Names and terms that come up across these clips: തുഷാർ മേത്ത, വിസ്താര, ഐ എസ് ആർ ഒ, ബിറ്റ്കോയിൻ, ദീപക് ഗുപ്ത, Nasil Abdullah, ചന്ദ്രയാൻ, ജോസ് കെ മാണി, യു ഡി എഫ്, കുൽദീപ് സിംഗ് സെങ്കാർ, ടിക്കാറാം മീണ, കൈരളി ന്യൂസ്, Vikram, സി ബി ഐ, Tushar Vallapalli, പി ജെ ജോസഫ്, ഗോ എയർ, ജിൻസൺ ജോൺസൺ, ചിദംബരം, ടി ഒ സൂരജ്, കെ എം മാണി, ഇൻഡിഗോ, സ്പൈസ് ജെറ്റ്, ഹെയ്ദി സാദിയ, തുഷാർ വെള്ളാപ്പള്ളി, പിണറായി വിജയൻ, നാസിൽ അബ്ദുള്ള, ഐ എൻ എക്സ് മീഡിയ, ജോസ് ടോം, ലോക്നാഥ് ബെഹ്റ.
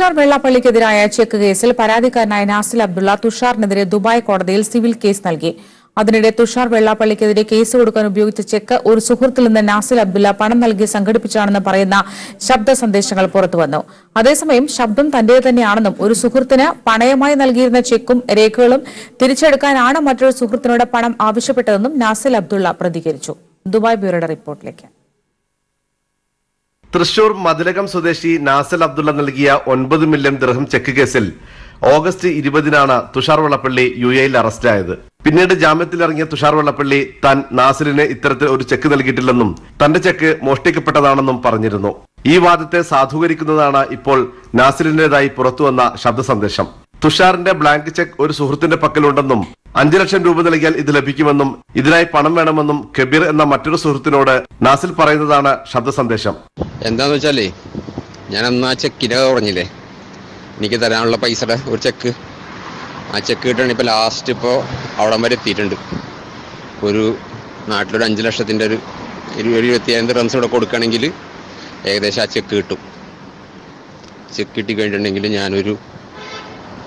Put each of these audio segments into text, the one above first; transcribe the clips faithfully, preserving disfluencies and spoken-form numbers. Tushar Vallapalli check case, Paradhikaranaaya Nasil Abdullah, Tusharnethire Dubai Kodadiyil civil case Nalki. Athinide Tushar Vallapallikkezhire case kodukkan ubhayogicha check, oru suhruthil ninnu Nasil Abdullah panam nalki sanghadipichanennu parayunna shabda sandeshangal purathu vannu. Athesamayam shabdam thantede thanneyanennum oru suhruthine panayamayi nalkiyirunna chekkum rekhakalum thirichedukkananu mattoru suhruthinodu panam aavashyappettethennum Nasil Abdullah pratikarichu. Dubai Bureau report-ilekku. Thrissur Madhulagam Sudeshi Nasil Abdullah Nalgia, ഒൻപത് million Dirham Cheque Kessil, August Iribadinana, Tushar Vallapalli, U A I Larastayad. Pineda Jamatilaranga Tushar Vallapalli, Tan Nasirine Iterate or Cheque Gitilanum, Tanda Cheque, Mostek Patadanum Paranirano. Ivadate Sadhuikunana Ipol, Nasirine Dai Poratuana, Shabda Sandesham. Tusharne blank check or Suhurtune Pakalundanum. അഞ്ച് ലക്ഷം രൂപ നൽകിയാൽ ഇത് ലഭിക്കുമെന്നും ഇതിനായി പണം വേണമെന്നും കബീർ എന്ന മറ്റൊരു സുഹൃത്തിനോട് നാസിൽ പറയുന്നതാണ് ശബ്ദ സന്ദേശം. എന്താന്ന് വെച്ചാലേ ഞാൻ അന്നാ ചെക്കിനെ പറഞ്ഞില്ലേ എനിക്ക് തരാനുള്ള പൈസയുടെ ഒരു ചെക്ക് ആ ചെക്ക് കിട്ടാൻ ഇപ്പോ ലാസ്റ്റ് ഇപ്പോ അവിടം വരെ എത്തിയിട്ടുണ്ട്. ഒരു നാട്ടിൽ ഒരു അഞ്ച് ലക്ഷത്തിന്റെ ഒരു ഇരുപത്തിയായിരം റംസ് കൂടെ കൊടുക്കുകയാണെങ്കിൽ ഏകദേശം ആ ചെക്ക് കിട്ടും. ചെക്ക് കിട്ടി കഴിഞ്ഞിട്ടുണ്ടെങ്കിൽ ഞാൻ ഒരു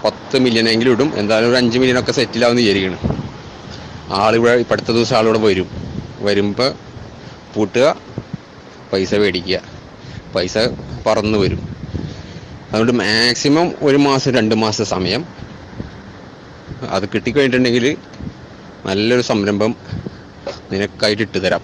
പത്ത് മില്യൺ എങ്കിലും ഇടും. എന്തായാലും ഒരു അഞ്ച് മില്യൺ ഒക്കെ സെറ്റിൽ ആവുന്ന വിചാരിക്കുന്നു. ആൾ ഇവിടെ അടുത്ത ദിവസം ആളോട് വരും. വരുമ്പോൾ പൂട്ടുക, പൈസ മേടിക്കുക, പൈസ പറന്ന് വരും. അതുകൊണ്ട് മാക്സിമം ഒരു മാസം രണ്ട് മാസം സമയം അത് കിട്ടിക്കഴിഞ്ഞിട്ടുണ്ടെങ്കിൽ നല്ലൊരു സംരംഭം നിനക്കായിട്ട് ഇട്ട് തരാം.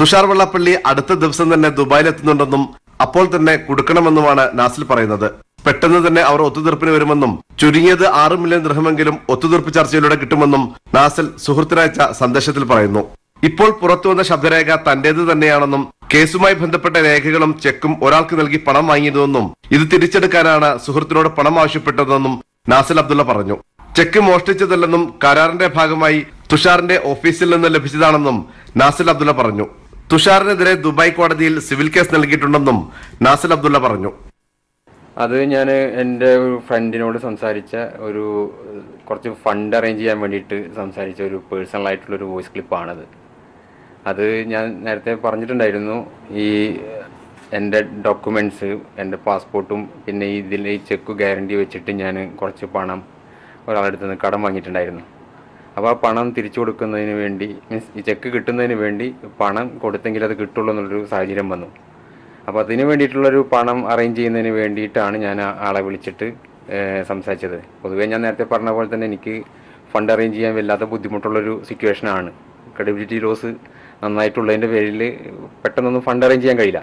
തുഷാർ വെള്ളാപ്പള്ളി അടുത്ത ദിവസം തന്നെ ദുബായിലെത്തുന്നുണ്ടെന്നും അപ്പോൾ തന്നെ കൊടുക്കണമെന്നുമാണ് നാസിൽ പറയുന്നത്. പെട്ടെന്ന് തന്നെ അവർ ഒത്തുതീർപ്പിന് വരുമെന്നും ചുരുങ്ങിയത് ആറ് മില്യൺ ദർഹമെങ്കിലും ഒത്തുതീർപ്പ് ചർച്ചയിലൂടെ കിട്ടുമെന്നും നാസിൽ സുഹൃത്തിനയച്ച സന്ദേശത്തിൽ പറയുന്നു. ഇപ്പോൾ പുറത്തുവന്ന ശബ്ദരേഖ തന്റേത് തന്നെയാണെന്നും കേസുമായി ബന്ധപ്പെട്ട രേഖകളും ചെക്കും ഒരാൾക്ക് നൽകി പണം വാങ്ങിയതെന്നും ഇത് തിരിച്ചെടുക്കാനാണ് സുഹൃത്തിനോട് പണം ആവശ്യപ്പെട്ടതെന്നും നാസിൽ അബ്ദുള്ള പറഞ്ഞു. ചെക്ക് മോഷ്ടിച്ചതല്ലെന്നും കരാറിന്റെ ഭാഗമായി തുഷാറിന്റെ ഓഫീസിൽ നിന്ന് ലഭിച്ചതാണെന്നും നാസിൽ അബ്ദുള്ള പറഞ്ഞു. തുഷാറിനെതിരെ ദുബായ് കോടതിയിൽ സിവിൽ കേസ് നൽകിയിട്ടുണ്ടെന്നും നാസിൽ അബ്ദുള്ള പറഞ്ഞു. അത് ഞാൻ എൻ്റെ ഒരു ഫ്രണ്ടിനോട് സംസാരിച്ച ഒരു കുറച്ച് ഫണ്ട് അറേഞ്ച് ചെയ്യാൻ വേണ്ടിയിട്ട് സംസാരിച്ച ഒരു പേഴ്സണലായിട്ടുള്ളൊരു വോയിസ് ക്ലിപ്പാണത്. അത് ഞാൻ നേരത്തെ പറഞ്ഞിട്ടുണ്ടായിരുന്നു. ഈ എൻ്റെ ഡോക്യുമെൻറ്റ്സ്, എൻ്റെ പാസ്പോർട്ടും പിന്നെ ഇതിൽ ഈ ചെക്ക് ഗ്യാരണ്ടി വെച്ചിട്ട് ഞാൻ കുറച്ച് പണം ഒരാളെടുത്ത് നിന്ന് കടം വാങ്ങിയിട്ടുണ്ടായിരുന്നു. അപ്പോൾ ആ പണം തിരിച്ചു കൊടുക്കുന്നതിന് വേണ്ടി, മീൻസ് ഈ ചെക്ക് കിട്ടുന്നതിന് വേണ്ടി പണം കൊടുത്തെങ്കിൽ അത് കിട്ടുള്ളൂ എന്നുള്ളൊരു സാഹചര്യം വന്നു. അപ്പോൾ അതിന് വേണ്ടിയിട്ടുള്ളൊരു പണം അറേഞ്ച് ചെയ്യുന്നതിന് വേണ്ടിയിട്ടാണ് ഞാൻ ആളെ വിളിച്ചിട്ട് സംസാരിച്ചത്. പൊതുവേ ഞാൻ നേരത്തെ പറഞ്ഞ പോലെ തന്നെ എനിക്ക് ഫണ്ട് അറേഞ്ച് ചെയ്യാൻ വല്ലാത്ത ബുദ്ധിമുട്ടുള്ളൊരു സിറ്റുവേഷനാണ്. ക്രെഡിബിലിറ്റി ലോസ് നന്നായിട്ടുള്ളതിൻ്റെ പേരിൽ പെട്ടെന്നൊന്നും ഫണ്ട് അറേഞ്ച് ചെയ്യാൻ കഴിയില്ല.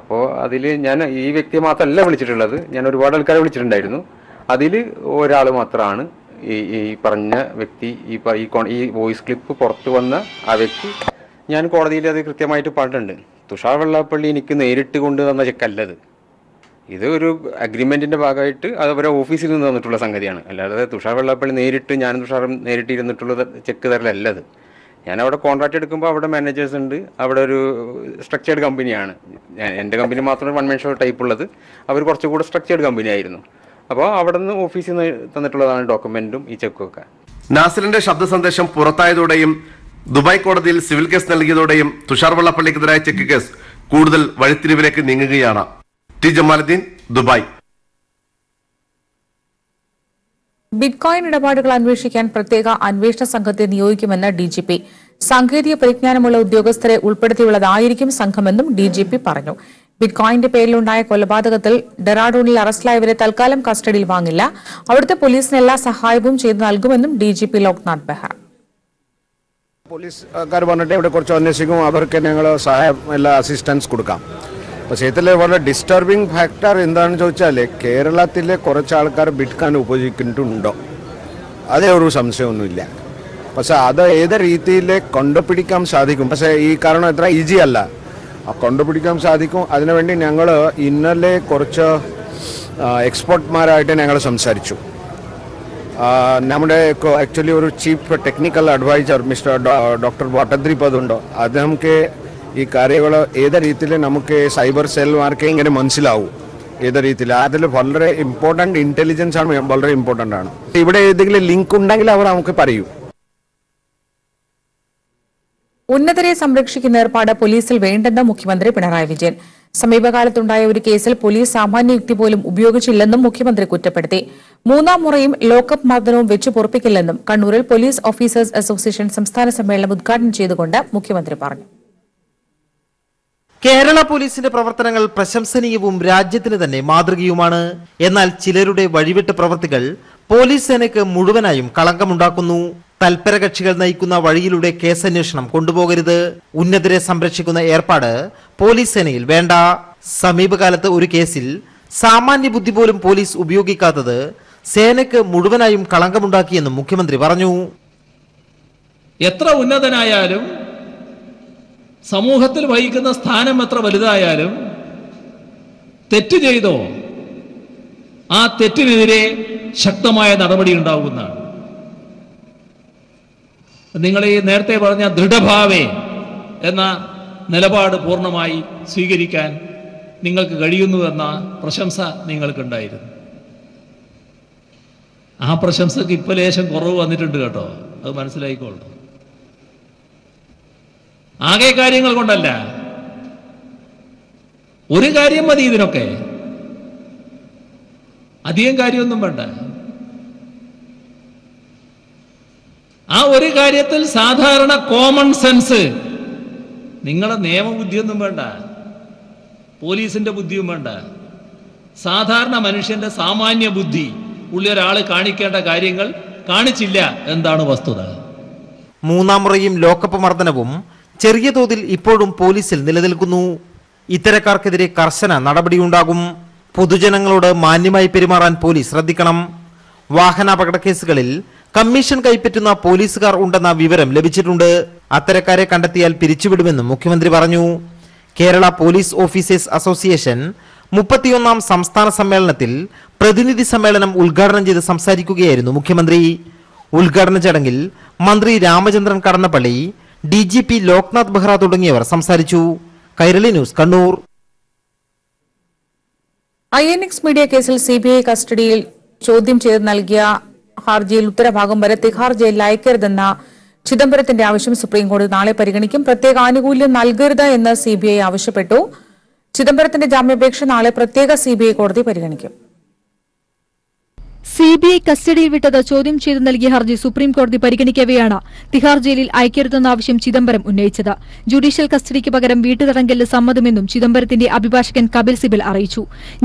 അപ്പോൾ അതിൽ ഞാൻ ഈ വ്യക്തിയെ മാത്രമല്ല വിളിച്ചിട്ടുള്ളത്, ഞാൻ ഒരുപാട് ആൾക്കാരെ വിളിച്ചിട്ടുണ്ടായിരുന്നു. അതിൽ ഒരാൾ മാത്രമാണ് ഈ ഈ പറഞ്ഞ വ്യക്തി, ഈ ഈ വോയിസ് ക്ലിപ്പ് പുറത്തു വന്ന ആ വ്യക്തി. ഞാൻ കോടതിയിൽ അത് കൃത്യമായിട്ട് പറഞ്ഞിട്ടുണ്ട്. തുഷാർ വെള്ളാപ്പള്ളി എനിക്ക് നേരിട്ട് കൊണ്ട് തന്ന ചെക്കല്ലത്, ഇത് ഒരു അഗ്രിമെൻറ്റിൻ്റെ ഭാഗമായിട്ട് അത് അവരെ ഓഫീസിൽ നിന്ന് തന്നിട്ടുള്ള സംഗതിയാണ്. അല്ലാതെ തുഷാർ വെള്ളാപ്പള്ളി നേരിട്ട്, ഞാനും തുഷാറും നേരിട്ട് ഇരുന്നിട്ടുള്ള ചെക്ക് തരലല്ലത്. ഞാൻ അവിടെ കോൺട്രാക്ട് എടുക്കുമ്പോൾ അവിടെ മാനേജേഴ്സ് ഉണ്ട്, അവിടെ ഒരു സ്ട്രക്ചേർഡ് കമ്പനിയാണ്. എൻ്റെ കമ്പനി മാത്രമേ വൺ മെൻഷോ ടൈപ്പ് ഉള്ളത്, അവർ കുറച്ചുകൂടെ സ്ട്രക്ചേർഡ് കമ്പനി ആയിരുന്നു. അപ്പോൾ അവിടെ നിന്ന് ഓഫീസിൽ നിന്ന് തന്നിട്ടുള്ളതാണ് ഡോക്യുമെൻറ്റും ഈ ചെക്കും ഒക്കെ. നാസിലിൻ്റെ ശബ്ദ സന്ദേശം പുറത്തായതോടെയും ദുബായ് കോടതിയിൽ സിവിൽ കേസ് നൽകിയതോടെയും തുഷാർ വെള്ളാപ്പള്ളിക്കെതിരായ ചെക്ക് കേസ് കൂടുതൽ വഴിത്തിരിവിലേക്ക് നീങ്ങുകയാണ്. T Jamaluddin, Dubai. ബിറ്റ്കോയിൻ ഇടപാടുകൾ അന്വേഷിക്കാൻ പ്രത്യേക അന്വേഷണ സംഘത്തെ നിയോഗിക്കുമെന്ന് ഡി ജി പി. സാങ്കേതിക പരിജ്ഞാനമുള്ള ഉദ്യോഗസ്ഥരെ ഉൾപ്പെടുത്തിയുള്ളതായിരിക്കും സംഘമെന്നും ഡി ജി പി പറഞ്ഞു. ബിറ്റ്കോയിന്റെ പേരിലുണ്ടായ കൊലപാതകത്തിൽ ഡെറാഡൂണിൽ അറസ്റ്റിലായവരെ തൽക്കാലം കസ്റ്റഡിയിൽ വാങ്ങില്ല. അവിടുത്തെ പോലീസിന് എല്ലാ സഹായവും ചെയ്തു നൽകുമെന്നും D G P ലോക്നാഥ് ബെഹ്റ. പോലീസുകാർ വന്നിട്ട് ഇവിടെ കുറച്ച് അന്വേഷിക്കും, അവർക്ക് ഞങ്ങൾ സഹായം എല്ലാ അസിസ്റ്റൻസ് കൊടുക്കാം. പക്ഷേ ഇതിൽ വളരെ ഡിസ്റ്റർബിംഗ് ഫാക്ടർ എന്താണെന്ന് ചോദിച്ചാൽ കേരളത്തിലെ കുറച്ച് ആൾക്കാർ ബിറ്റ്കോയിൻ ഉപയോഗിക്കുന്നുണ്ടോ, അതേ ഒരു സംശയമൊന്നുമില്ല. പക്ഷേ അത് ഏത് രീതിയിൽ കൊണ്ടുപിടിക്കാൻ സാധിക്കും, പക്ഷേ ഈ കാരണം എത്ര ഈസി അല്ല കൊണ്ടുപിടിക്കാൻ സാധിക്കും. അതിനുവേണ്ടി ഞങ്ങൾ ഇന്നലെ കുറച്ച് എക്സ്പേർട്ട്മാരായിട്ട് ഞങ്ങൾ സംസാരിച്ചു. നമ്മുടെ ആക്ച്വലി ഒരു chief technical adviser mister doctor വട്ടദ്രിപ്പതുണ്ടോ, അദ്ദേഹത്തെ ഈ കാര്യങ്ങൾ ഏത് രീതിയിൽ നമുക്ക് സൈബർ സെൽമാർക്ക് ഇങ്ങനെ മനസ്സിലാവും ഏത് രീതിയിൽ, അതിൽ വളരെ ഇമ്പോർട്ടൻ്റ് ഇൻ്റലിജൻസ് ആണ്, വളരെ ഇമ്പോർട്ടൻ്റ് ആണ്. ഇവിടെ ഏതെങ്കിലും ലിങ്ക് ഉണ്ടെങ്കിൽ അവർ നമുക്ക് പറയൂ. ഉന്നതരെ സംരക്ഷിക്കുന്ന ഏർപ്പാട് പോലീസിൽ വേണ്ടെന്ന് മുഖ്യമന്ത്രി പിണറായി വിജയൻ. സമീപകാലത്തുണ്ടായ ഒരു കേസിൽ പോലീസ് സാമാന്യ യുക്തി പോലും ഉപയോഗിച്ചില്ലെന്നും മുഖ്യമന്ത്രി കുറ്റപ്പെടുത്തി. മൂന്നാം മുറയും ലോക്കപ്പ് മർദ്ദനവും വെച്ച് പൊറുപ്പിക്കില്ലെന്നും കണ്ണൂരിൽ പോലീസ് ഓഫീസേഴ്സ് അസോസിയേഷൻ സംസ്ഥാന സമ്മേളനം ഉദ്ഘാടനം ചെയ്തുകൊണ്ട് മുഖ്യമന്ത്രി പറഞ്ഞു. കേരള പോലീസിന്റെ പ്രവർത്തനങ്ങൾ പ്രശംസനീയവും രാജ്യത്തിന് തന്നെ മാതൃകയുമാണ്. എന്നാൽ ചിലരുടെ വഴിവിട്ട പ്രവൃത്തികൾ പോലീസ് സേനയ്ക്ക് മുഴുവനായും കളങ്കമുണ്ടാക്കുന്നു. തൽപര കക്ഷികൾ നയിക്കുന്ന വഴിയിലൂടെ കേസന്വേഷണം കൊണ്ടുപോകരുത്. ഉന്നതരെ സംരക്ഷിക്കുന്ന ഏർപ്പാട് പോലീസ് സേനയിൽ വേണ്ട. സമീപകാലത്ത് ഒരു കേസിൽ സാമാന്യ ബുദ്ധി പോലും പോലീസ് ഉപയോഗിക്കാത്തത് സേനയ്ക്ക് മുഴുവനായും കളങ്കമുണ്ടാക്കിയെന്നും മുഖ്യമന്ത്രി പറഞ്ഞു. എത്ര ഉന്നതനായാലും സമൂഹത്തിൽ വഹിക്കുന്ന സ്ഥാനം എത്ര വലുതായാലും തെറ്റ് ചെയ്തോ ആ തെറ്റിനെതിരെ ശക്തമായ നടപടി ഉണ്ടാവുന്നതാണ്. നിങ്ങൾ ഈ നേരത്തെ പറഞ്ഞ ദൃഢഭാവേ എന്ന നിലപാട് പൂർണ്ണമായി സ്വീകരിക്കാൻ നിങ്ങൾക്ക് കഴിയുന്നുവെന്ന പ്രശംസ നിങ്ങൾക്കുണ്ടായിരുന്നു. ആ പ്രശംസക്ക് ഇപ്പൊ ലേശം കുറവ് വന്നിട്ടുണ്ട് കേട്ടോ, അത് മനസ്സിലായിക്കോളൂ. ആകെ കാര്യങ്ങൾ കൊണ്ടല്ല, ഒരു കാര്യം മതി, ഇതിനൊക്കെ അധികം കാര്യമൊന്നും വേണ്ട. ആ ഒരു കാര്യത്തിൽ സാധാരണ കോമൺ സെൻസ്, നിങ്ങളുടെ നിയമബുദ്ധിയൊന്നും വേണ്ട, പോലീസിന്റെ ബുദ്ധിയും വേണ്ട, സാധാരണ മനുഷ്യന്റെ സാമാന്യ ബുദ്ധി ഉള്ള ഒരാൾ കാണിക്കേണ്ട കാര്യങ്ങൾ കാണിച്ചില്ല എന്താണ് വസ്തുത. മൂന്നാം മുറയും ലോക്കപ്പ് മർദ്ദനവും ചെറിയ തോതിൽ ഇപ്പോഴും പോലീസിൽ നിലനിൽക്കുന്നു. ഇത്തരക്കാർക്കെതിരെ കർശന നടപടിയുണ്ടാകും. പൊതുജനങ്ങളോട് മാന്യമായി പെരുമാറാൻ പോലീസ് ശ്രദ്ധിക്കണം. വാഹനാപകട കേസുകളിൽ കമ്മീഷൻ കൈപ്പറ്റുന്ന പോലീസുകാർ ഉണ്ടെന്ന വിവരം ലഭിച്ചിട്ടുണ്ട്. അത്തരക്കാരെ കണ്ടെത്തിയാൽ പിരിച്ചുവിടുമെന്നും മുഖ്യമന്ത്രി പറഞ്ഞു. കേരള പോലീസ് ഓഫീസേഴ്സ് അസോസിയേഷൻ മുപ്പത്തിയൊന്നാം സംസ്ഥാന സമ്മേളനത്തിൽ പ്രതിനിധി സമ്മേളനം ഉദ്ഘാടനം ചെയ്ത് സംസാരിക്കുകയായിരുന്നു മുഖ്യമന്ത്രി. ഉദ്ഘാടന ചടങ്ങിൽ മന്ത്രി Ramachandran Kadannappally, D G P ലോക്നാഥ് ബെഹ്റ തുടങ്ങിയവർ സംസാരിച്ചു. കൈരളി ന്യൂസ്, Kannur. ഐ എൻ എക്സ് മീഡിയ കേസിൽ സി ബി ഐ കസ്റ്റഡിയിൽ ചോദ്യം ചെയ്ത് നൽകിയ ഹർജിയിൽ ഉത്തരഭാഗം വരെ തിഹാർ ജയിലിൽ അയക്കരുതെന്ന ചിദംബരത്തിന്റെ ആവശ്യം സുപ്രീംകോടതി നാളെ പരിഗണിക്കും. പ്രത്യേക ആനുകൂല്യം നൽകരുത് എന്ന് സി ബി ഐ ആവശ്യപ്പെട്ടു. ചിദംബരത്തിന്റെ ജാമ്യാപേക്ഷ നാളെ പ്രത്യേക സി ബി ഐ കോടതി പരിഗണിക്കും. സി ബി ഐ കസ്റ്റഡിയിൽ വിട്ടത് ചോദ്യം ചെയ്തു നൽകിയ ഹർജി സുപ്രീംകോടതി പരിഗണിക്കവെയാണ് തിഹാർ ജയിലിൽ അയക്കരുതെന്ന ആവശ്യം ചിദംബരം ഉന്നയിച്ചത്. ജുഡീഷ്യൽ കസ്റ്റഡിക്ക് പകരം വീട്ടുതടങ്കലിന് സമ്മതമെന്നും ചിദംബരത്തിന്റെ അഭിഭാഷകൻ കപിൽ സിബൽ അറിയിച്ചു.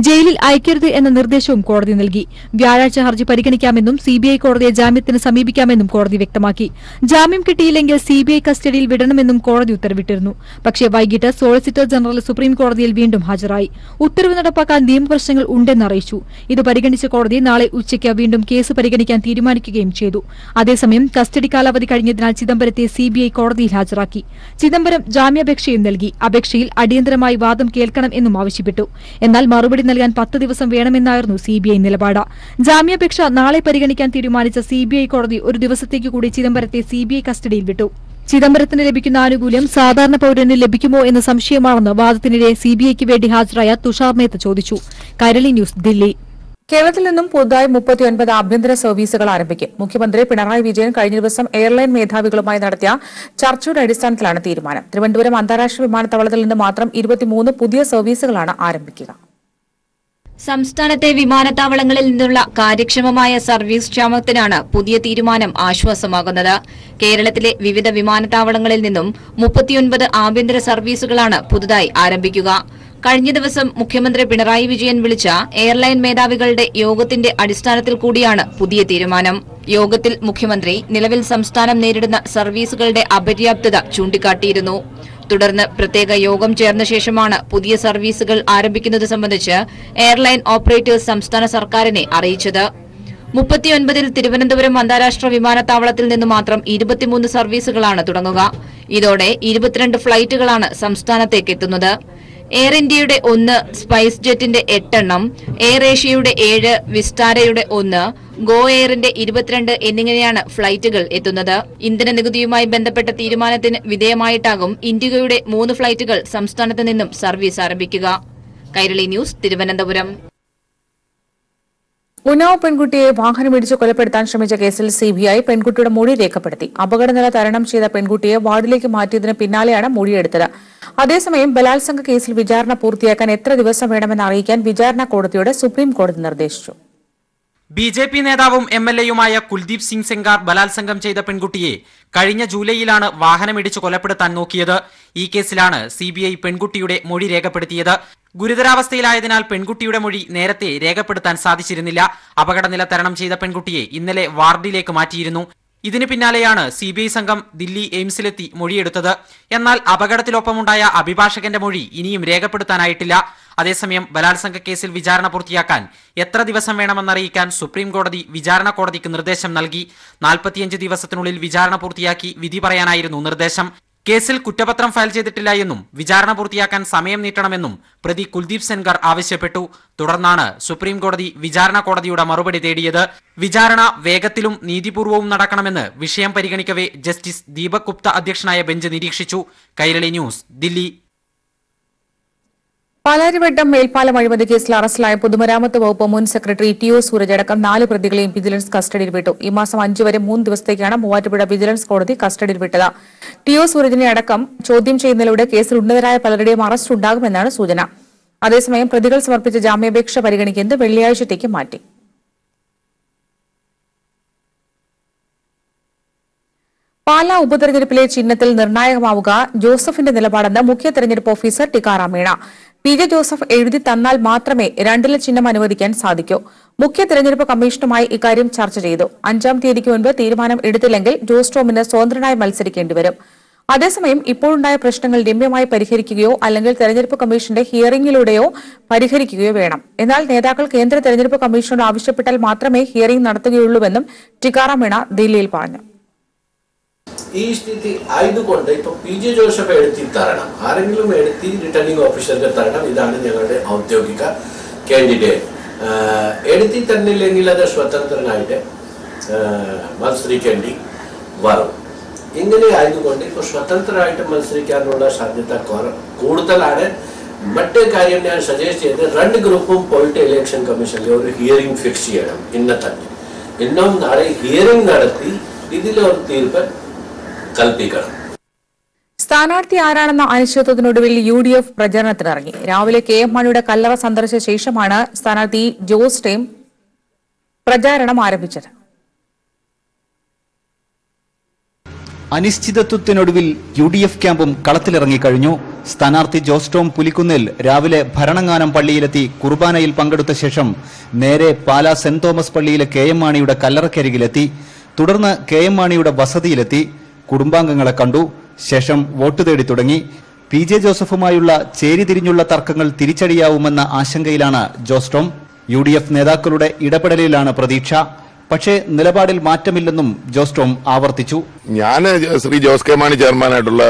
ജയിലിൽ അയക്കരുത് എന്ന നിർദ്ദേശവും കോടതി നൽകി. വ്യാഴാഴ്ച ഹർജി പരിഗണിക്കാമെന്നും സി ബി ഐ കോടതിയെ ജാമ്യത്തിന് സമീപിക്കാമെന്നും കോടതി വ്യക്തമാക്കി. ജാമ്യം കിട്ടിയില്ലെങ്കിൽ സി ബി ഐ കസ്റ്റഡിയിൽ വിടണമെന്നും കോടതി ഉത്തരവിട്ടിരുന്നു. പക്ഷേ വൈകിട്ട് സോളിസിറ്റർ ജനറൽ സുപ്രീംകോടതിയിൽ വീണ്ടും ഹാജരായി. ഉത്തരവ് നടപ്പാക്കാൻ നിയമപ്രശ്നങ്ങൾ ഉണ്ടെന്നറിയിച്ചു. ഇത് പരിഗണിച്ച കോടതി നാളെ ഉച്ച വീണ്ടും കേസ് പരിഗണിക്കാൻ തീരുമാനിക്കുകയും ചെയ്തു. അതേസമയം കസ്റ്റഡി കാലാവധി കഴിഞ്ഞതിനാൽ ചിദംബരത്തെ സിബിഐ കോടതിയിൽ ഹാജരാക്കി. ചിദംബരം ജാമ്യാപേക്ഷയും നൽകി. അപേക്ഷയിൽ അടിയന്തരമായി വാദം കേൾക്കണം എന്നും ആവശ്യപ്പെട്ടു. എന്നാൽ മറുപടി നൽകാൻ പത്ത് ദിവസം വേണമെന്നായിരുന്നു സിബിഐ നിലപാട്. ജാമ്യാപേക്ഷ നാളെ പരിഗണിക്കാൻ തീരുമാനിച്ച സിബിഐ കോടതി ഒരു ദിവസത്തേക്ക് കൂടി ചിദംബരത്തെ സിബിഐ കസ്റ്റഡിയിൽ വിട്ടു. ചിദംബരത്തിന് ലഭിക്കുന്ന ആനുകൂല്യം സാധാരണ പൌരന് ലഭിക്കുമോ എന്ന സംശയമാണെന്ന് വാദത്തിനിടെ സിബിഐക്ക് വേണ്ടി ഹാജരായ തുഷാർ മേത്ത ചോദിച്ചു. കൈരളി ന്യൂസ്, ദില്ലി. കേരളത്തിൽ നിന്നും പുതുതായി മുപ്പത്തിയൊൻപത് ആഭ്യന്തര സർവീസുകൾ ആരംഭിക്കും. മുഖ്യമന്ത്രി പിണറായി വിജയൻ കഴിഞ്ഞ ദിവസം എയർലൈൻ മേധാവികളുമായി നടത്തിയ ചർച്ചയുടെ അടിസ്ഥാനത്തിലാണ് തീരുമാനം. തിരുവനന്തപുരം അന്താരാഷ്ട്ര വിമാനത്താവളത്തിൽ നിന്ന് മാത്രം ഇരുപത്തിമൂന്ന് പുതിയ സർവീസുകളാണ് ആരംഭിക്കുക. സംസ്ഥാനത്തെ വിമാനത്താവളങ്ങളിൽ നിന്നുള്ള കാര്യക്ഷമമായ സർവീസ് ക്ഷാമത്തിനാണ് പുതിയ തീരുമാനം ആശ്വാസമാകുന്നത്. കേരളത്തിലെ വിവിധ വിമാനത്താവളങ്ങളിൽ നിന്നും മുപ്പത്തിയൊൻപത് ആഭ്യന്തര സർവീസുകളാണ് പുതുതായി ആരംഭിക്കുക. കഴിഞ്ഞ ദിവസം മുഖ്യമന്ത്രി പിണറായി വിജയൻ വിളിച്ച എയർലൈൻ മേധാവികളുടെ യോഗത്തിന്റെ അടിസ്ഥാനത്തിൽ കൂടിയാണ് പുതിയ തീരുമാനം. യോഗത്തിൽ മുഖ്യമന്ത്രി നിലവിൽ സംസ്ഥാനം നേരിടുന്ന സർവീസുകളുടെ അപര്യാപ്തത ചൂണ്ടിക്കാട്ടിയിരുന്നു. തുടർന്ന് പ്രത്യേക യോഗം ചേർന്ന ശേഷമാണ് പുതിയ സർവീസുകൾ ആരംഭിക്കുന്നത് സംബന്ധിച്ച് എയർലൈൻ ഓപ്പറേറ്റേഴ്സ് സംസ്ഥാന സർക്കാരിനെ അറിയിച്ചത്. മുപ്പത്തിയൊൻപതിൽ തിരുവനന്തപുരം അന്താരാഷ്ട്ര വിമാനത്താവളത്തിൽ നിന്ന് മാത്രം ഇരുപത്തിമൂന്ന് സർവീസുകളാണ് തുടങ്ങുക. ഇതോടെ ഇരുപത്തിരണ്ട് ഫ്ളൈറ്റുകളാണ് സംസ്ഥാനത്തേക്ക് എത്തുന്നത്. എയർ ഇന്ത്യയുടെ ഒന്ന്, സ്പൈസ് ജെറ്റിന്റെ എട്ടെണ്ണം, എയർ ഏഷ്യയുടെ ഏഴ്, വിസ്താരയുടെ ഒന്ന്, ഗോ എയറിന്റെ ഇരുപത്തിരണ്ട് എന്നിങ്ങനെയാണ് ഫ്ളൈറ്റുകൾ എത്തുന്നത്. ഇന്ധന നികുതിയുമായി ബന്ധപ്പെട്ട തീരുമാനത്തിന് വിധേയമായിട്ടാകും ഇൻഡിഗോയുടെ മൂന്ന് ഫ്ളൈറ്റുകൾ സംസ്ഥാനത്ത് നിന്നും സർവീസ് ആരംഭിക്കുക. കൈരളി ന്യൂസ്, തിരുവനന്തപുരം. ഉന്നാവ് പെൺകുട്ടിയെ വാഹനമിടിച്ച് കൊലപ്പെടുത്താൻ ശ്രമിച്ച കേസിൽ സി ബി ഐ പെൺകുട്ടിയുടെ മൊഴി രേഖപ്പെടുത്തി. അപകടനില തരണം ചെയ്ത പെൺകുട്ടിയെ വാർഡിലേക്ക് മാറ്റിയതിന് പിന്നാലെയാണ് മൊഴിയെടുത്തത്. അതേസമയം ബലാത്സംഗ കേസിൽ വിചാരണ പൂർത്തിയാക്കാൻ എത്ര ദിവസം വേണമെന്ന് അറിയിക്കാൻ വിചാരണ കോടതിയോട് സുപ്രീം കോടതി നിർദ്ദേശിച്ചു. ബി ജെ പി നേതാവും എം എൽ എയുമായ കുൽദീപ് സിംഗ് സെങ്കാർ ബലാത്സംഗം ചെയ്ത പെൺകുട്ടിയെ കഴിഞ്ഞ ജൂലൈയിലാണ് വാഹനമിടിച്ച് കൊലപ്പെടുത്താൻ നോക്കിയത്. ഈ കേസിലാണ് സി ബി ഐ പെൺകുട്ടിയുടെ മൊഴി രേഖപ്പെടുത്തിയത്. ഗുരുതരാവസ്ഥയിലായതിനാൽ പെൺകുട്ടിയുടെ മൊഴി നേരത്തെ രേഖപ്പെടുത്താൻ സാധിച്ചിരുന്നില്ല. അപകടനില തരണം ചെയ്ത പെൺകുട്ടിയെ ഇന്നലെ വാർഡിലേക്ക് മാറ്റിയിരുന്നു. ഇതിന് പിന്നാലെയാണ് സി ബി ഐ സംഘം ദില്ലി എയിംസിലെത്തി മൊഴിയെടുത്തത്. എന്നാൽ അപകടത്തിലൊപ്പമുണ്ടായ അഭിഭാഷകന്റെ മൊഴി ഇനിയും രേഖപ്പെടുത്താനായിട്ടില്ല. അതേസമയം ബലാത്സംഗ കേസിൽ വിചാരണ പൂർത്തിയാക്കാൻ എത്ര ദിവസം വേണമെന്നറിയിക്കാൻ സുപ്രീം കോടതി വിചാരണ കോടതിക്ക് നിർദ്ദേശം നൽകി. നാൽപ്പത്തിയഞ്ച് ദിവസത്തിനുള്ളിൽ വിചാരണ പൂർത്തിയാക്കി വിധി പറയാനായിരുന്നു നിർദ്ദേശം. കേസിൽ കുറ്റപത്രം ഫയൽ ചെയ്തിട്ടില്ല എന്നും വിചാരണ പൂർത്തിയാക്കാൻ സമയം നീട്ടണമെന്നും പ്രതി കുൽദീപ് സെൻഗർ ആവശ്യപ്പെട്ടു. തുടർന്നാണ് സുപ്രീം കോടതി വിചാരണ കോടതിയുടെ മറുപടി തേടിയത്. വിചാരണ വേഗത്തിലും നീതിപൂർവവും നടക്കണമെന്ന് വിഷയം പരിഗണിക്കവേ ജസ്റ്റിസ് ദീപക് ഗുപ്ത അധ്യക്ഷനായ ബെഞ്ച് നിരീക്ഷിച്ചു. കൈരളി ന്യൂസ്, ദില്ലി. പാലാരിവട്ടം മേൽപ്പാലം അഴിമതി കേസിൽ അറസ്റ്റിലായ പൊതുമരാമത്ത് വകുപ്പ് മുൻ സെക്രട്ടറി ടി ഒ സൂരജ് അടക്കം നാല് പ്രതികളെയും വിജിലൻസ് കസ്റ്റഡിയിൽ വിട്ടു. ഈ മാസം അഞ്ചു വരെ മൂന്ന് ദിവസത്തേക്കാണ് മൂവാറ്റുപുഴ വിജിലൻസ് കോടതി കസ്റ്റഡിയിൽ വിട്ടത്. ടി ഒ സൂരജിനെ അടക്കം ചോദ്യം ചെയ്യുന്നതിലൂടെ കേസിൽ ഉന്നതരായ പലരുടെയും അറസ്റ്റ് ഉണ്ടാകുമെന്നാണ് സൂചന. അതേസമയം പ്രതികൾ സമർപ്പിച്ച ജാമ്യാപേക്ഷ പരിഗണിക്കുന്നത് വെള്ളിയാഴ്ചത്തേക്ക് മാറ്റി. പാലാ ഉപതെരഞ്ഞെടുപ്പിലെ ചിഹ്നത്തിൽ നിർണായകമാവുക ജോസഫിന്റെ നിലപാടെന്ന് മുഖ്യ തെരഞ്ഞെടുപ്പ് officer ടിക്കാറാം മീണ. പി ജെ ജോസഫ് എഴുതി തന്നാൽ മാത്രമേ രണ്ടില ചിഹ്നം അനുവദിക്കാൻ സാധിക്കൂ. മുഖ്യ തെരഞ്ഞെടുപ്പ് കമ്മീഷനുമായി ഇക്കാര്യം ചർച്ച ചെയ്തു. അഞ്ചാം തീയതിക്ക് മുൻപ് തീരുമാനം എടുത്തില്ലെങ്കിൽ ജോസ് ടോമിന് സ്വതന്ത്രനായി മത്സരിക്കേണ്ടിവരും. അതേസമയം ഇപ്പോഴുണ്ടായ പ്രശ്നങ്ങൾ രമ്യമായി പരിഹരിക്കുകയോ അല്ലെങ്കിൽ തെരഞ്ഞെടുപ്പ് കമ്മീഷന്റെ ഹിയറിംഗിലൂടെയോ പരിഹരിക്കുകയോ വേണം. എന്നാൽ നേതാക്കൾ കേന്ദ്ര തെരഞ്ഞെടുപ്പ് കമ്മീഷനോട് ആവശ്യപ്പെട്ടാൽ മാത്രമേ ഹിയറിംഗ് നടത്തുകയുള്ളൂവെന്നും ടിക്കാറാം മീണ ദില്ലിയിൽ പറഞ്ഞു. ഈ സ്ഥിതി ആയതുകൊണ്ട് ഇപ്പൊ പി ജെ ജോസഫ് എടുത്തി തരണം, ആരെങ്കിലും എടുത്തി റിട്ടേണിംഗ് ഓഫീസർക്ക് തരണം. ഇതാണ് ഞങ്ങളുടെ ഔദ്യോഗിക കാൻഡിഡേറ്റ്. എടുത്തി തന്നില്ലെങ്കിൽ അത് സ്വതന്ത്രനായിട്ട് മത്സരിക്കേണ്ടി വരും. ഇങ്ങനെ ആയതുകൊണ്ട് ഇപ്പൊ സ്വതന്ത്രമായിട്ട് മത്സരിക്കാനുള്ള സാധ്യത കൂടുതലാണ്. മറ്റേ കാര്യം ഞാൻ സജസ്റ്റ് ചെയ്ത് രണ്ട് ഗ്രൂപ്പും പോയിട്ട് ഇലക്ഷൻ കമ്മീഷനിൽ ഒരു ഹിയറിംഗ് ഫിക്സ് ചെയ്യണം. ഇന്ന് തന്നെ ഇന്നും നാളെ ഹിയറിംഗ് നടത്തി ഇതിലൊരു തീർപ്പ് കൽപ്പിക്കണം. സ്ഥാനാർത്ഥി ആരാണെന്ന അനിശ്ചിതത്വത്തിനൊടുവിൽ യു ഡി എഫ് പ്രചരണത്തിനിറങ്ങി. രാവിലെ കെ എം മാണിയുടെ കല്ലറ സന്ദർശിച്ച ശേഷമാണ് സ്ഥാനാർത്ഥി ജോസ് ടോം പ്രചാരണം ആരംഭിച്ചത്. അനിശ്ചിതത്വത്തിനൊടുവിൽ യു ഡി എഫ് ക്യാമ്പും കളത്തിലിറങ്ങിക്കഴിഞ്ഞു. സ്ഥാനാർത്ഥി ജോസ് ടോം പുലിക്കുന്നിൽ രാവിലെ ഭരണങ്ങാനം പള്ളിയിലെത്തി കുർബാനയിൽ പങ്കെടുത്ത ശേഷം നേരെ പാലാ സെന്റ് തോമസ് പള്ളിയിലെ കെ എം മാണിയുടെ കല്ലറക്കരികിലെത്തി. തുടർന്ന് കെ എം മാണിയുടെ വസതിയിലെത്തി കുടുംബാംഗങ്ങളെ കണ്ടു. ശേഷം വോട്ട് തേടി തുടങ്ങി. പി ജെ ജോസഫുമായുള്ള ചേരിതിരിഞ്ഞുള്ള തർക്കങ്ങൾ തിരിച്ചടിയാവുമെന്ന ആശങ്കയിലാണ് ജോസ് ടോം. യു ഡി എഫ് നേതാക്കളുടെ ഇടപെടലിലാണ് പ്രതീക്ഷ. പക്ഷേ നിലപാടിൽ മാറ്റമില്ലെന്നും ജോസ് ടോം ആവർത്തിച്ചു. ഞാൻ ശ്രീ ജോസ് കെ മാണി ചെയർമാനായിട്ടുള്ള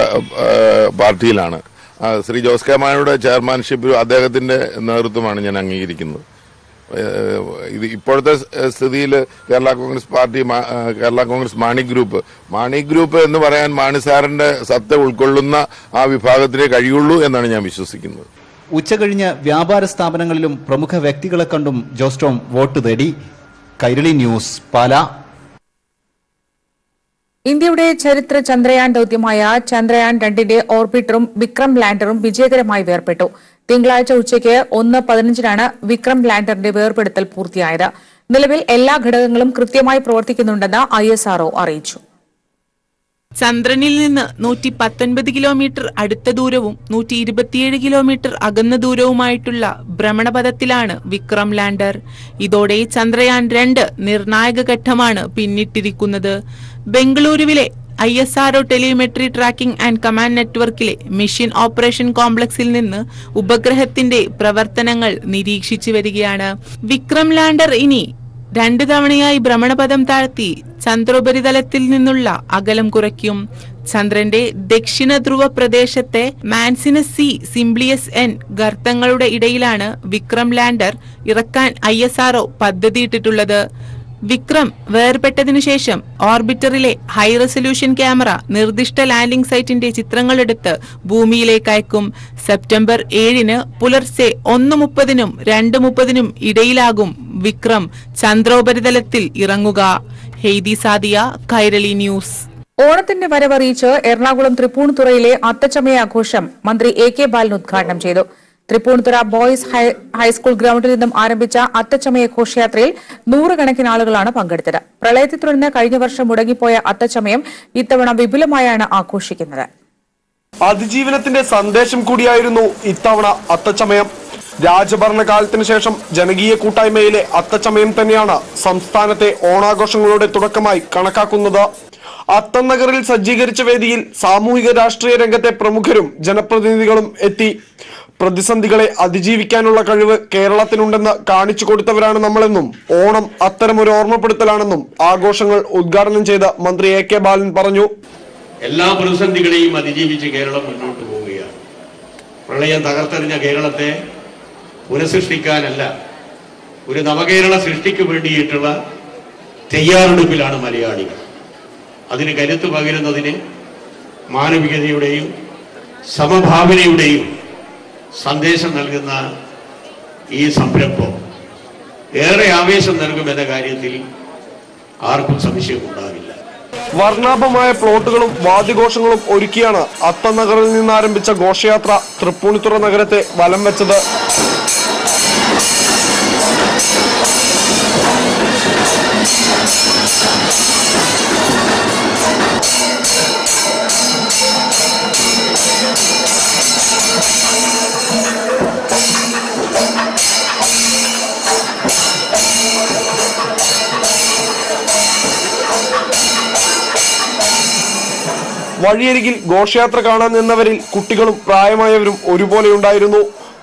പാർട്ടിയിലാണ്. ശ്രീ ജോസ് കെ മാണിയുടെ ചെയർമാൻഷിപ്പ് അദ്ദേഹത്തിന്റെ നേതൃത്വമാണ് ഞാൻ അംഗീകരിക്കുന്നത്. ഇത് ഇപ്പോഴത്തെ സ്ഥിതിയിൽ Kerala Congress party Kerala Congress Mani group Mani group എന്ന് പറയാൻ മാണി സാറിന്റെ സത്ത ഉൾക്കൊള്ളുന്ന ആ വിഭാഗത്തിലേ കഴിയുള്ളൂ എന്നാണ് ഞാൻ വിശ്വസിക്കുന്നത്. ഉച്ചകഴിഞ്ഞ് വ്യാപാര സ്ഥാപനങ്ങളിലും പ്രമുഖ വ്യക്തികളെ കണ്ടും ജോസ് ടോം വോട്ട് തേടി. കൈരളി ന്യൂസ്, പാലാ. ഇന്ത്യയുടെ ചരിത്ര ചന്ദ്രയാൻ ദൌത്യമായ ചന്ദ്രയാൻ രണ്ടിന്റെ ഓർബിറ്ററും വിക്രം ലാൻഡറും വിജയകരമായി വേർപെട്ടു. തിങ്കളാഴ്ച ഉച്ചയ്ക്ക് ഒന്ന് പതിനഞ്ചിനാണ് വിക്രം ലാൻഡറിന്റെ വേർപെടുത്തൽ പൂർത്തിയായത്. നിലവിൽ എല്ലാ ഘടകങ്ങളും കൃത്യമായി പ്രവർത്തിക്കുന്നുണ്ടെന്ന് ഐ എസ് ആർ ഒ അറിയിച്ചു. ചന്ദ്രനിൽ നിന്ന് നൂറ്റി പത്തൊൻപത് കിലോമീറ്റർ അടുത്ത ദൂരവും നൂറ്റി ഇരുപത്തിയേഴ് കിലോമീറ്റർ അകന്ന ദൂരവുമായിട്ടുള്ള ഭ്രമണപഥത്തിലാണ് വിക്രം ലാൻഡർ. ഇതോടെ ചന്ദ്രയാൻ രണ്ട് നിർണായക ഘട്ടമാണ് പിന്നിട്ടിരിക്കുന്നത്. ബംഗളൂരുവിലെ ഐ എസ് ആർ ഒ telemetry tracking and command നെറ്റ്വർക്കിലെ മിഷൻ ഓപ്പറേഷൻ കോംപ്ലക്സിൽ നിന്ന് ഉപഗ്രഹത്തിന്റെ പ്രവർത്തനങ്ങൾ നിരീക്ഷിച്ചു വരികയാണ്. വിക്രം ലാൻഡർ ഇനി രണ്ടു തവണയായി ഭ്രമണപഥം താഴ്ത്തി ചന്ദ്രോപരിതലത്തിൽ നിന്നുള്ള അകലം കുറയ്ക്കും. ചന്ദ്രന്റെ ദക്ഷിണ ധ്രുവ പ്രദേശത്തെ മാൻസിനസ് സി, സിംപ്ലിയസ് എൻ ഗർത്തങ്ങളുടെ ഇടയിലാണ് വിക്രം ലാൻഡർ ഇറക്കാൻ ഐ എസ് ആർ ഒ പദ്ധതിയിട്ടിട്ടുള്ളത്. Vikram വേർപെട്ടതിനു ശേഷം ഓർബിറ്ററിലെ ഹൈ റെസല്യൂഷൻ ക്യാമറ നിർദ്ദിഷ്ട ലാൻഡിംഗ് സൈറ്റിന്റെ ചിത്രങ്ങളെടുത്ത് ഭൂമിയിലേക്ക് അയക്കും. സെപ്റ്റംബർ ഏഴിന് പുലർച്ചെ ഒന്ന് മുപ്പതിനും രണ്ട് മുപ്പതിനും ഇടയിലാകും വിക്രം ചന്ദ്രോപരിതലത്തിൽ ഇറങ്ങുക. ഹെയ്ദി സാദിയ, കൈരളി ന്യൂസ്. ഓണത്തിന്റെ വരവറിയിച്ച് എറണാകുളം തൃപ്പൂണിത്തുറയിലെ അത്തച്ചമയാഘോഷം മന്ത്രി എ കെ ബാലൻ ഉദ്ഘാടനം ചെയ്തു. തൃപ്പൂണിത്തുറ ബോയ്സ് ഹൈസ്കൂൾ ഗ്രൌണ്ടിൽ നിന്നും ആരംഭിച്ച അത്തച്ചമയ ഘോഷയാത്രയിൽ നൂറുകണക്കിന് ആളുകളാണ് പങ്കെടുത്തത്. പ്രളയത്തെ തുടർന്ന് കഴിഞ്ഞ വർഷം മുടങ്ങിപ്പോയ അത്തച്ചമയം ഇത്തവണ വിപുലമായാണ് ആഘോഷിക്കുന്നത്. അതിജീവനത്തിന്റെ സന്ദേശം കൂടിയായിരുന്നു ഇത്തവണ അത്തച്ചമയം. രാജഭരണകാലത്തിനു ശേഷം ജനകീയ കൂട്ടായ്മയിലെ അത്തച്ചമയം തന്നെയാണ് സംസ്ഥാനത്തെ ഓണാഘോഷങ്ങളുടെ തുടക്കമായി കണക്കാക്കുന്നത്. അത്തം നഗറിൽ സജ്ജീകരിച്ച വേദിയിൽ സാമൂഹിക രാഷ്ട്രീയ രംഗത്തെ പ്രമുഖരും ജനപ്രതിനിധികളും എത്തി. പ്രതിസന്ധികളെ അതിജീവിക്കാനുള്ള കഴിവ് കേരളത്തിനുണ്ടെന്ന് കാണിച്ചു കൊടുത്തവരാണ് നമ്മളെന്നും ഓണം അത്തരമൊരു ഓർമ്മപ്പെടുത്തലാണെന്നും ആഘോഷങ്ങൾ ഉദ്ഘാടനം ചെയ്ത മന്ത്രി എ കെ ബാലൻ പറഞ്ഞു. എല്ലാ പ്രതിസന്ധികളെയും അതിജീവിച്ച് കേരളം മുന്നോട്ട് പോവുകയാണ്. പ്രളയം തകർത്തെറിഞ്ഞ കേരളത്തെ പുനഃസൃഷ്ടിക്കാനല്ല, ഒരു നവകേരള സൃഷ്ടിക്ക് വേണ്ടിയിട്ടുള്ള തയ്യാറെടുപ്പിലാണ് മലയാളികൾ. അതിന് കരുത്ത് പകരുന്നതിന് മാനവികതയുടെയും സമഭാവനയുടെയും സന്ദേശം നൽകുന്ന ഈ സംരംഭം ഏറെ ആവേശം നൽകുമെന്ന കാര്യത്തിൽ ആർക്കും സംശയമുണ്ടാവില്ല. വർണ്ണാഭമായ പ്ലോട്ടുകളും വാദ്യഘോഷങ്ങളും ഒരുക്കിയാണ് അത്തനഗറിൽ നിന്നാരംഭിച്ച ഘോഷയാത്ര തൃപ്പൂണിത്തുറ നഗരത്തെ വലം വെച്ചത്. വഴിയരികിൽ ഘോഷയാത്ര കാണാൻ നിന്നവരിൽ കുട്ടികളും പ്രായമായവരും ഒരുപോലെയുണ്ടായിരുന്നു.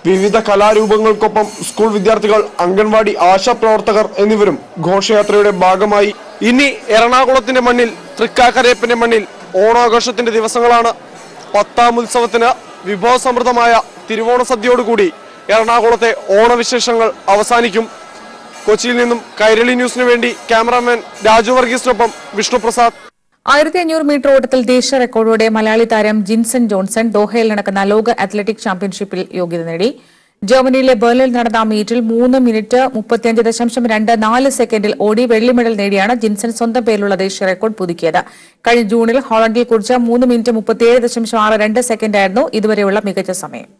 വിവിധ കലാരൂപങ്ങൾക്കൊപ്പം സ്കൂൾ വിദ്യാർത്ഥികൾ, അംഗൻവാടി ആശാപ്രവർത്തകർ എന്നിവരും ഘോഷയാത്രയുടെ ഭാഗമായി. ഇനി എറണാകുളത്തിന്റെ മണ്ണിൽ, തൃക്കാക്കരയപ്പന്റെ മണ്ണിൽ ഓണാഘോഷത്തിന്റെ ദിവസങ്ങളാണ്. പത്താം ഉത്സവത്തിന് വിഭവസമൃദ്ധമായ തിരുവോണ സദ്യയോടുകൂടി എറണാകുളത്തെ ഓണവിശേഷങ്ങൾ അവസാനിക്കും. കൊച്ചിയിൽ നിന്നും കൈരളി ന്യൂസിനു വേണ്ടി ക്യാമറാമാൻ രാജു വർഗീസിനൊപ്പം വിഷ്ണു പ്രസാദ്. ആയിരത്തി അഞ്ഞൂറ് മീറ്റർ ഓട്ടത്തിൽ ദേശീയ റെക്കോർഡോടെ മലയാളി താരം ജിൻസൺ ജോൺസൺ ദോഹയിൽ നടക്കുന്ന ലോക അത്ലറ്റിക് ചാമ്പ്യൻഷിപ്പിൽ യോഗ്യത നേടി. ജർമ്മനിയിലെ ബെർലിൽ നടന്ന മീറ്റിൽ മൂന്ന് മിനിറ്റ് മുപ്പത്തിയഞ്ച് ദശാംശം രണ്ട് നാല് സെക്കൻഡിൽ ഓടി വെള്ളി മെഡൽ നേടിയാണ് ജിൻസൺ സ്വന്തം പേരിലുള്ള ദേശീയ റെക്കോർഡ് പുതുക്കിയത്. കഴിഞ്ഞ ജൂണിൽ ഹോളണ്ടിൽ കുറിച്ച് മൂന്ന് മിനിറ്റ് മുപ്പത്തിയേഴ് ദശാംശം ആറ് രണ്ട് സെക്കൻഡായിരുന്നു ഇതുവരെയുള്ള മികച്ച സമയം.